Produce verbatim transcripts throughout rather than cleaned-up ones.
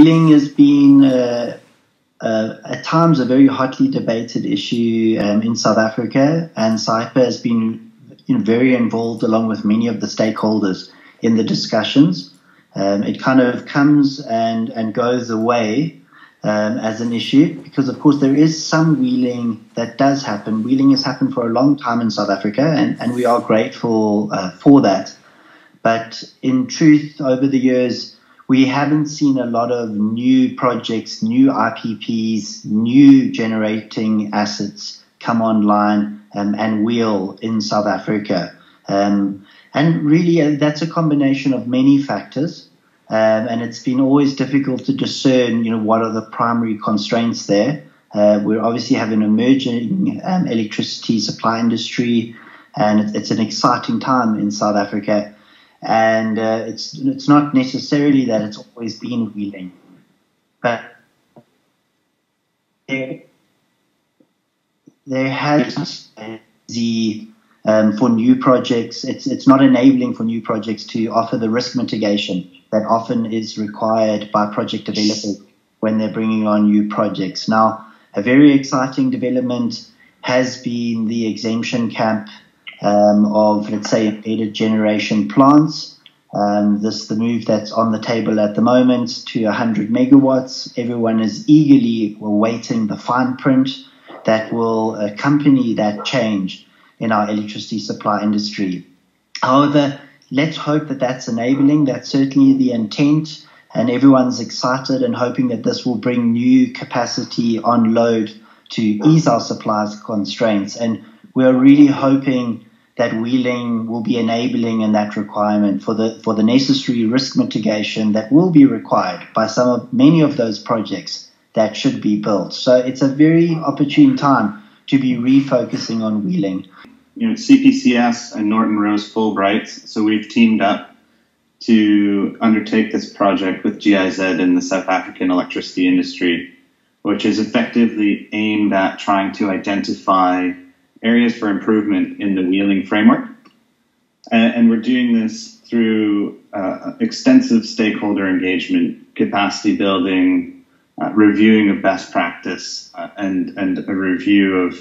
wheeling has been uh, uh, at times a very hotly debated issue um, in South Africa, and SAIPPA has been you know, very involved along with many of the stakeholders in the discussions. Um, it kind of comes and, and goes away um, as an issue because, of course, there is some wheeling that does happen. Wheeling has happened for a long time in South Africa, and, and we are grateful uh, for that. But in truth, over the years, we haven't seen a lot of new projects, new I P Ps, new generating assets come online um, and wheel in South Africa. Um, And really, uh, that's a combination of many factors, um, and it's been always difficult to discern, you know, what are the primary constraints there. Uh, we obviously have an emerging um, electricity supply industry, and it's an exciting time in South Africa. And uh, it's it's not necessarily that it's always been wheeling, but there there has the Um, for new projects, it's it's not enabling for new projects to offer the risk mitigation that often is required by project developers when they're bringing on new projects. Now, a very exciting development has been the exemption camp um, of, let's say, embedded generation plants. Um, this the move that's on the table at the moment to one hundred megawatts. Everyone is eagerly awaiting the fine print that will accompany that change in our electricity supply industry. However, let's hope that that's enabling. That's certainly the intent, and everyone's excited and hoping that this will bring new capacity on load to ease our supply constraints. And we are really hoping that wheeling will be enabling in that requirement for the for the necessary risk mitigation that will be required by some of many of those projects that should be built. So it's a very opportune time to be refocusing on wheeling. You know, C P C S and Norton Rose Fulbright, so we've teamed up to undertake this project with G I Z in the South African electricity industry, which is effectively aimed at trying to identify areas for improvement in the wheeling framework. And, and we're doing this through uh, extensive stakeholder engagement, capacity building, Uh, reviewing of best practice uh, and, and a review of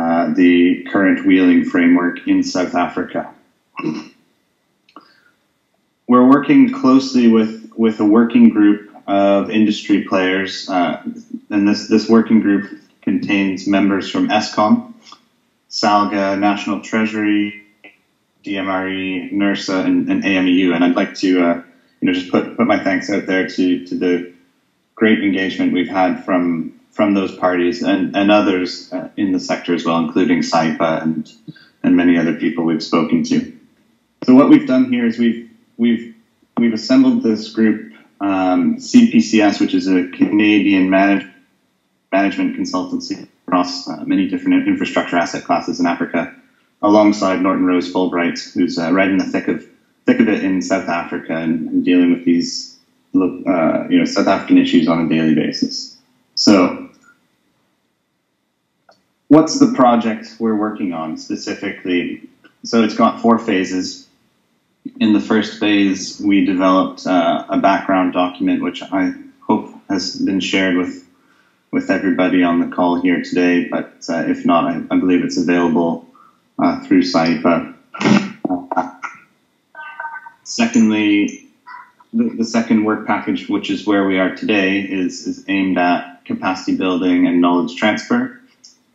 uh, the current wheeling framework in South Africa. We're working closely with, with a working group of industry players, uh, and this, this working group contains members from Eskom, SALGA, National Treasury, D M R E, NERSA, and, and A M E U, and I'd like to uh, you know, just put, put my thanks out there to, to the great engagement we've had from from those parties and, and others uh, in the sector as well, including SAIPPA and and many other people we've spoken to. So what we've done here is we've we've we've assembled this group, um, C P C S, which is a Canadian manage, management consultancy across uh, many different infrastructure asset classes in Africa, alongside Norton Rose Fulbright, who's uh, right in the thick of thick of it in South Africa and, and dealing with these Uh, you know, South African issues on a daily basis. So what's the project we're working on specifically? So it's got four phases. In the first phase, we developed uh, a background document, which I hope has been shared with with everybody on the call here today, but uh, if not, I, I believe it's available uh, through SAIPPA. Uh, secondly, The second work package, which is where we are today, is, is aimed at capacity building and knowledge transfer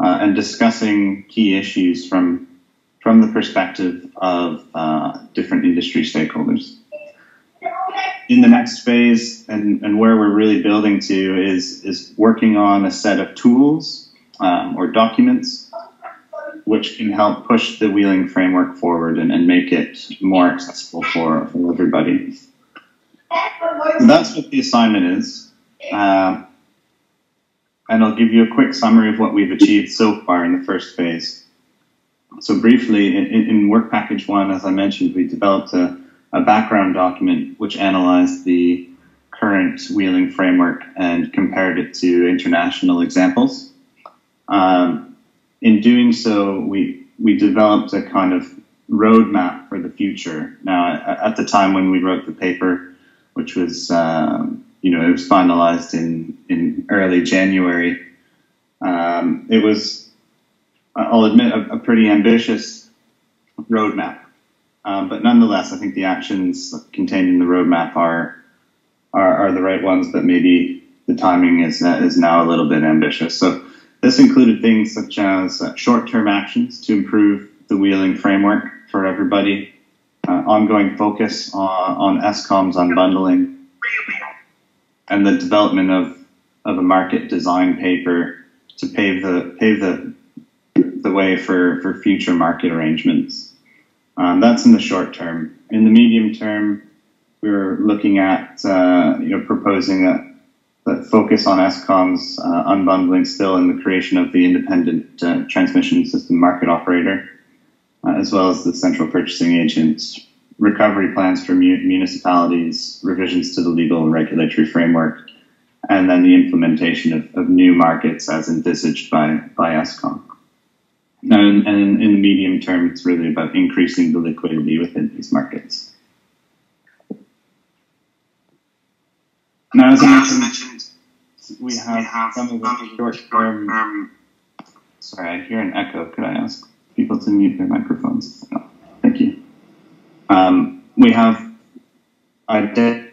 uh, and discussing key issues from, from the perspective of uh, different industry stakeholders. In the next phase, and, and where we're really building to, is, is working on a set of tools um, or documents which can help push the wheeling framework forward and, and make it more accessible for, for everybody. So that's what the assignment is, uh, and I'll give you a quick summary of what we've achieved so far in the first phase. So briefly, in, in work package one, as I mentioned, we developed a, a background document which analyzed the current wheeling framework and compared it to international examples. Um, in doing so, we, we developed a kind of roadmap for the future. Now, at the time when we wrote the paper, which was uh, you know, it was finalized in, in early January. Um, it was, I'll admit, a, a pretty ambitious roadmap. Um, but nonetheless, I think the actions contained in the roadmap are, are, are the right ones, but maybe the timing is, uh, is now a little bit ambitious. So this included things such as uh, short-term actions to improve the wheeling framework for everybody, uh, ongoing focus on, on Eskom's unbundling, and the development of, of a market design paper to pave the, pave the, the way for, for future market arrangements. Um, that's in the short term. In the medium term, we were looking at uh, you know, proposing a, a focus on Eskom's uh, unbundling still and the creation of the independent uh, transmission system market operator, uh, as well as the central purchasing agent, recovery plans for mu municipalities, revisions to the legal and regulatory framework, and then the implementation of, of new markets as envisaged by, by Eskom. And, and in the medium term, it's really about increasing the liquidity within these markets. Now, as I mentioned, we have some of the short-term... Sorry, I hear an echo. Could I ask people to mute their microphones? No. Thank you. Um, we have identified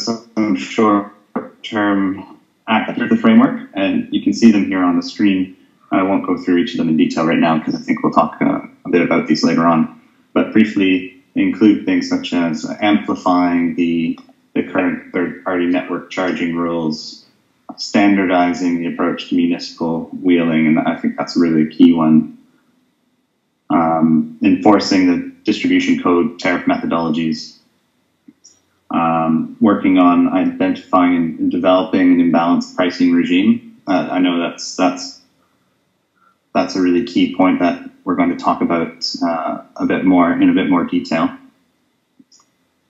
some short-term acts of the framework, and you can see them here on the screen. I won't go through each of them in detail right now because I think we'll talk uh, a bit about these later on. But briefly, they include things such as amplifying the, the current third-party network charging rules, standardizing the approach to municipal wheeling, and I think that's really a key one. Um, enforcing the distribution code tariff methodologies, um, working on identifying and developing an imbalanced pricing regime. Uh, I know that's that's. That's a really key point that we're going to talk about uh, a bit more in a bit more detail.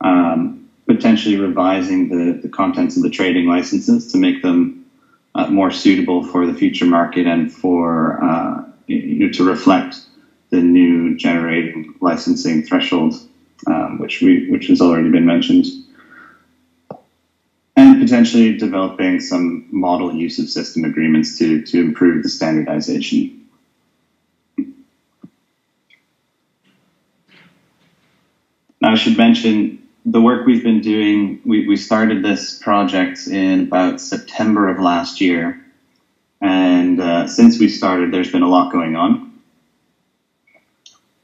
Um, potentially revising the, the contents of the trading licenses to make them uh, more suitable for the future market and for uh, you know, to reflect the new generating licensing threshold, um, which we which has already been mentioned. And potentially developing some model use of system agreements to to improve the standardization. Now, I should mention the work we've been doing. We, we started this project in about September of last year. And uh, since we started, there's been a lot going on.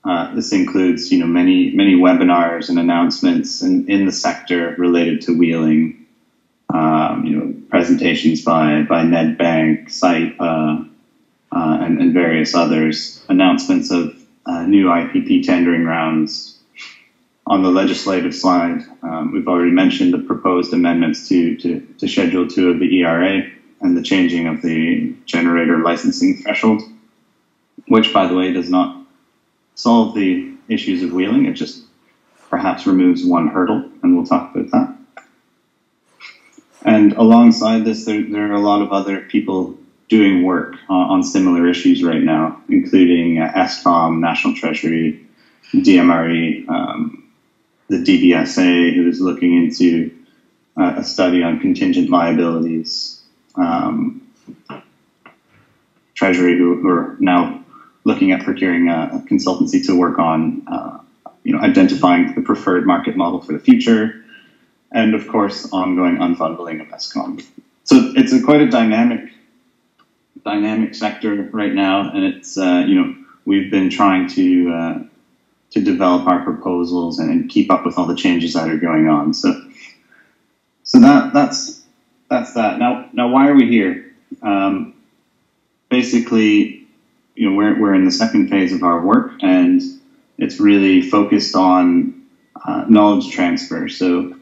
Uh, this includes, you know, many, many webinars and announcements in, in the sector related to wheeling, um, you know, presentations by, by Nedbank, SAIPPA, uh, uh, and, and various others, announcements of uh, new I P P tendering rounds. On the legislative slide, um, we've already mentioned the proposed amendments to, to, to Schedule two of the E R A and the changing of the generator licensing threshold, which, by the way, does not solve the issues of wheeling. It just perhaps removes one hurdle, and we'll talk about that. And alongside this, there, there are a lot of other people doing work uh, on similar issues right now, including uh, Eskom, National Treasury, D M R E, um, the D B S A, who is looking into uh, a study on contingent liabilities, um, Treasury, who, who are now looking at procuring a, a consultancy to work on, uh, you know, identifying the preferred market model for the future, and of course, ongoing unbundling of Eskom. So it's a quite a dynamic, dynamic sector right now, and it's uh, you know, we've been trying to. Uh, to develop our proposals and, and keep up with all the changes that are going on. So, so that that's that's that. Now, now why are we here? Um, basically, you know, we're we're in the second phase of our work, and it's really focused on uh, knowledge transfer. So,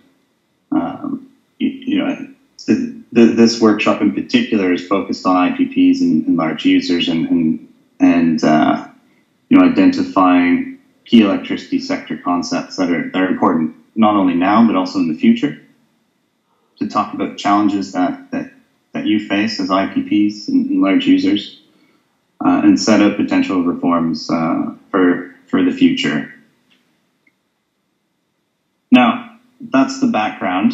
um, you, you know, the, the, this workshop in particular is focused on I P Ps and, and large users, and and and uh, you know, identifying key electricity sector concepts that are, that are important not only now, but also in the future, to talk about challenges that, that, that you face as I P Ps and, and large users, uh, and set up potential reforms uh, for, for the future. Now, that's the background.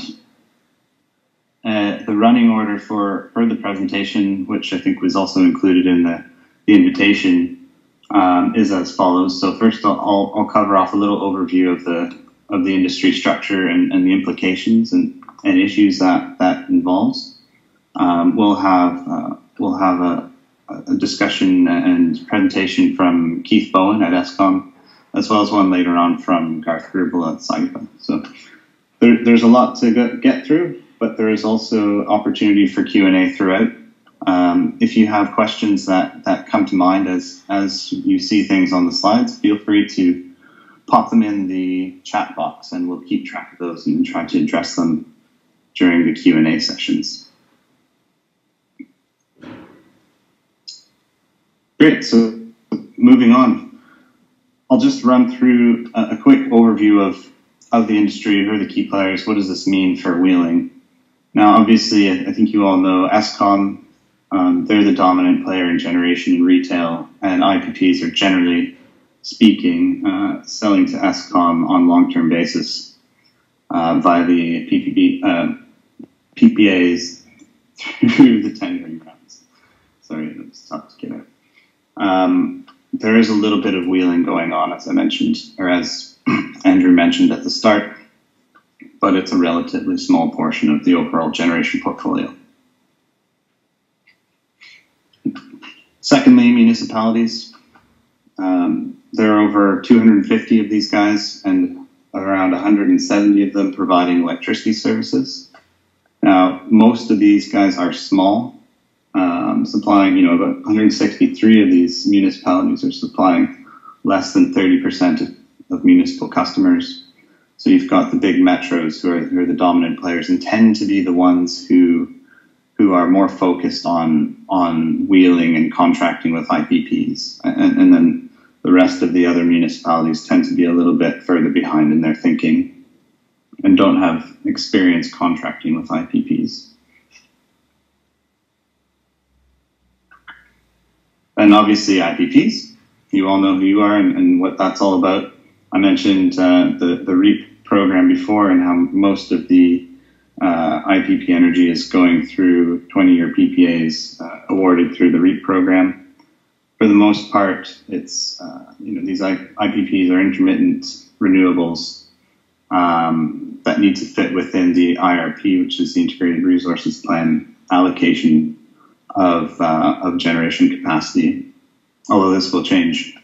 that the running order for, for the presentation, which I think was also included in the, the invitation, um, is as follows. So first I'll, I'll cover off a little overview of the of the industry structure and, and the implications and, and issues that that involves. Um, we'll have uh, we'll have a, a discussion and presentation from Keith Bowen at Eskom, as well as one later on from Garth Grubel at SAIPPA. So there, there's a lot to go, get through, but there is also opportunity for Q and A throughout. Um, if you have questions that, that come to mind as, as you see things on the slides, feel free to pop them in the chat box and we'll keep track of those and try to address them during the Q and A sessions. Great, so moving on, I'll just run through a, a quick overview of, of the industry. Who are the key players? What does this mean for wheeling? Now, obviously, I think you all know Eskom. Um, they're the dominant player in generation and retail, and I P Ps are generally speaking, uh, selling to Eskom on long-term basis uh, via the P P B, uh, P P As through the tendering rounds. Sorry, it was tough to get out. Um, there is a little bit of wheeling going on, as I mentioned, or as Andrew mentioned at the start, but it's a relatively small portion of the overall generation portfolio. Secondly, municipalities. Um, there are over two hundred fifty of these guys and around one hundred seventy of them providing electricity services. Now, most of these guys are small, um, supplying, you know, about one hundred sixty-three of these municipalities are supplying less than thirty percent of, of municipal customers. So you've got the big metros who are, who are the dominant players and tend to be the ones who, who are more focused on, on wheeling and contracting with I P Ps. And, and then the rest of the other municipalities tend to be a little bit further behind in their thinking and don't have experience contracting with I P Ps. And obviously I P Ps, you all know who you are and, and what that's all about. I mentioned uh, the, the REIPP program before and how most of the uh, I P P energy is going through twenty-year P P As uh, awarded through the REIPP program. For the most part, it's uh, you know, these I P Ps are intermittent renewables um, that need to fit within the I R P, which is the Integrated Resources Plan allocation of uh, of generation capacity. Although this will change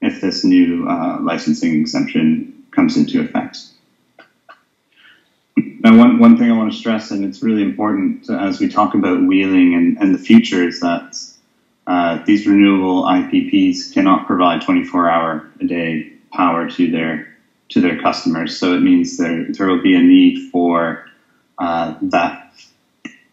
if this new uh, licensing exemption comes into effect. Now, one one thing I want to stress, and it's really important as we talk about wheeling and, and the future, is that Uh, these renewable I P Ps cannot provide twenty-four hour a day power to their to their customers, so it means there there will be a need for uh, that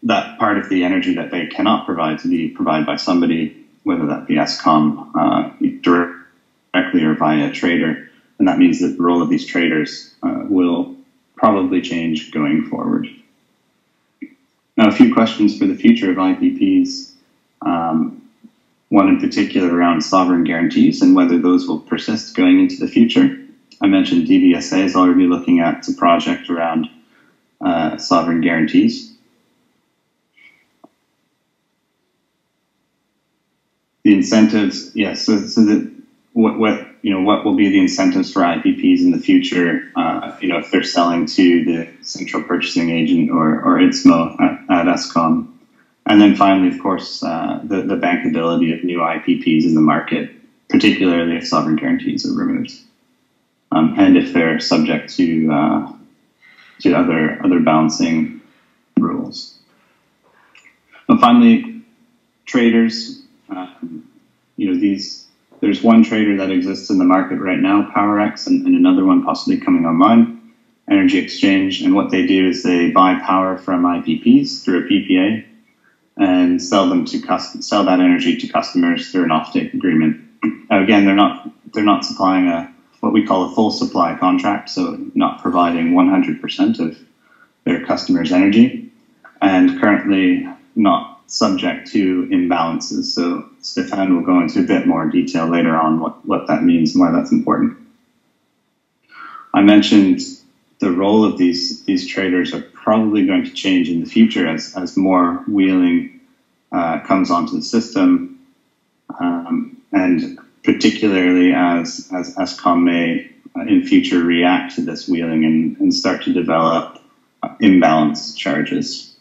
that part of the energy that they cannot provide to be provided by somebody, whether that be Eskom uh, directly or via a trader, and that means that the role of these traders uh, will probably change going forward. Now, a few questions for the future of I P Ps. Um, One in particular around sovereign guarantees and whether those will persist going into the future. I mentioned D B S A is already looking at a project around uh, sovereign guarantees. The incentives, yes. Yeah, so, so that what, what you know, what will be the incentives for I P Ps in the future? Uh, you know, if they're selling to the central purchasing agent or or I P S M O at, at Eskom. And then finally, of course, uh, the, the bankability of new I P Ps in the market, particularly if sovereign guarantees are removed, um, and if they're subject to uh, to other other balancing rules. And finally, traders. Um, you know, these there's one trader that exists in the market right now, PowerX, and, and another one possibly coming online, Energy Exchange. And what they do is they buy power from I P Ps through a P P A. And sell them to custom, sell that energy to customers through an offtake agreement. Now, again, they're not they're not supplying a what we call a full supply contract, so not providing one hundred percent of their customers' energy, and currently not subject to imbalances. So Stefan will go into a bit more detail later on what what that means and why that's important. I mentioned the role of these these traders are probably going to change in the future as, as more wheeling uh, comes onto the system, um, and particularly as, as Eskom may uh, in future react to this wheeling and, and start to develop imbalance charges.